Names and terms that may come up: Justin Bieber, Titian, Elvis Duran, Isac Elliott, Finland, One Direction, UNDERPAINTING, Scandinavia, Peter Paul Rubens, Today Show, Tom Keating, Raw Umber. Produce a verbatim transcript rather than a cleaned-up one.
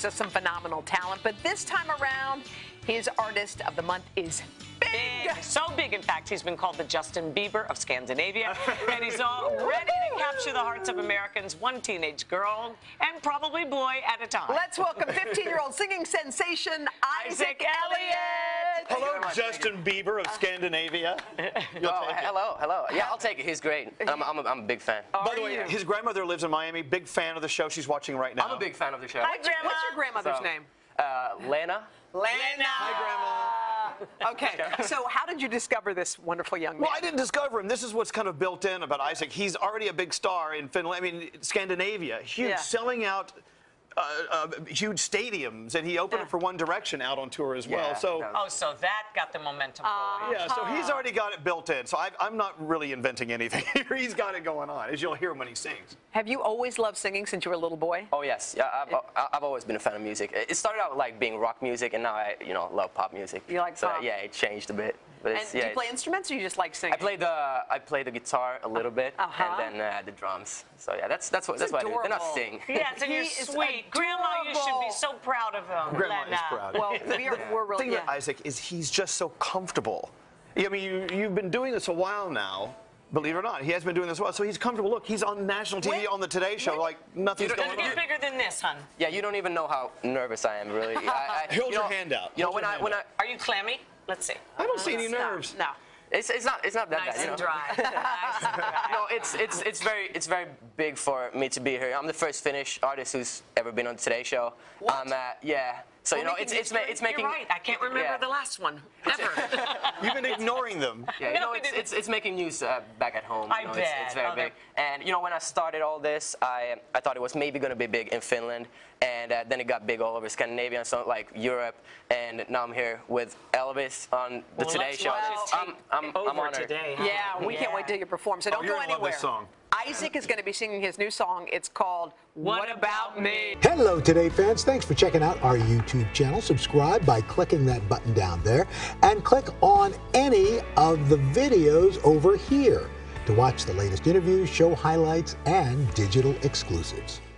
So some phenomenal talent. But this time around, his artist of the month is big. big. So big, in fact, he's been called the Justin Bieber of Scandinavia. And he's all ready to capture the hearts of Americans, one teenage girl and probably boy at a time. Let's welcome fifteen-year-old singing sensation, Isac Elliott. Hello, Justin Bieber of uh, Scandinavia. Oh, hello, hello. Yeah, I'll take it. He's great. I'm, I'm, a, I'm a big fan. Are By the way, you? his grandmother lives in Miami. Big fan of the show. She's watching right now. I'm a big fan of the show. Hi, Grandma. What's your grandmother's so, name? Uh, Lana. Lana. Lana. Hi, Grandma. Okay, so how did you discover this wonderful young man? Well, I didn't discover him. This is what's kind of built in about Isac. He's already a big star in Finland. I mean, Scandinavia, huge, yeah. selling out uh, uh, huge stadiums, and he opened yeah. it for One Direction out on tour as well. Yeah, so oh, so that got the momentum going. Uh, yeah, so he's already got it built in. So I've, I'm not really inventing anything here. He's got it going on, as you'll hear when he sings. Have you always loved singing since you were a little boy? Oh yes, yeah, I've, I've always been a fan of music. It started out with like being rock music, and now I, you know, love pop music. You like so pop? Yeah, it changed a bit. But and it's, do yeah, you play instruments, or you just like singing? I play the I play the guitar a little bit, uh -huh. and then uh, the drums. So yeah, that's that's what that's, that's what I do. Then I sing. Yeah, so you're sweet, adorable. Grandma. You should be so proud of him. Grandma is proud. Well, we are, we're really. The thing yeah. with Isac is he's just so comfortable. I mean, you, you've been doing this a while now. Believe it or not, he has been doing this well, so he's comfortable. Look, he's on national T V, when, on the Today Show, when, like nothing's going on. It's bigger than this, hon. Yeah, you don't even know how nervous I am, really. I, I, Hold you your know, hand out. You know, when I, when I, are you clammy? Let's see. I don't uh, see any nerves. No. no. It's, it's not it's not that nice bad. And you know? dry. nice and dry. No, it's it's it's very it's very big for me to be here. I'm the first Finnish artist who's ever been on the Today Show. What? Um, uh, yeah. So well, you know it's it's, ma it's making. You're right. I can't remember yeah. the last one ever. You've been ignoring them. Yeah. You no, know it's, it's it's making news uh, back at home. I you know, bet. It's, it's very okay. big. And you know when I started all this, I I thought it was maybe going to be big in Finland, and uh, then it got big all over Scandinavia and so like Europe, and now I'm here with Elvis on the well, Today Show. I'm I'm, I'm honored. Today, huh? Yeah, we yeah. can't wait till you perform. So don't oh, go anywhere. Love this song. Isac is going to be singing his new song. It's called What, what About Me? Hello, Today fans. Thanks for checking out our YouTube channel. Subscribe by clicking that button down there and click on any of the videos over here to watch the latest interviews, show highlights, and digital exclusives.